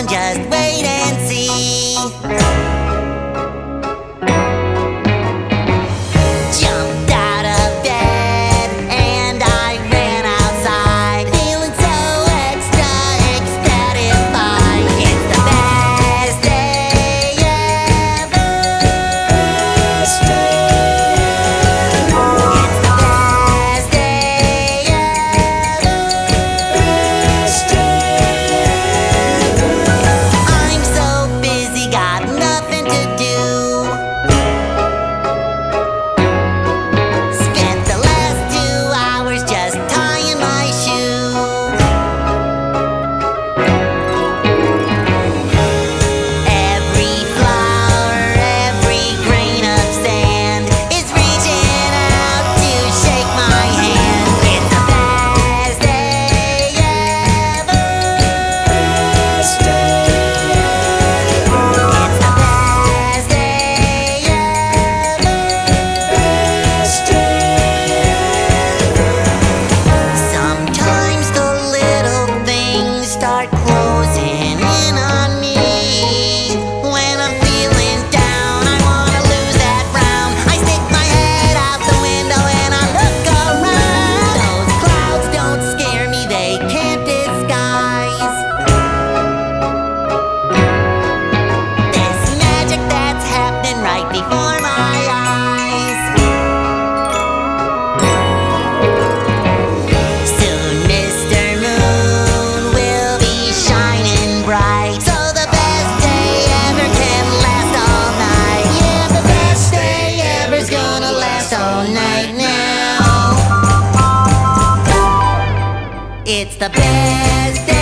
on, just wait and see. Jumped out of bed and I ran outside, feeling so extra ecstatified. It's the best day ever. It's the best day.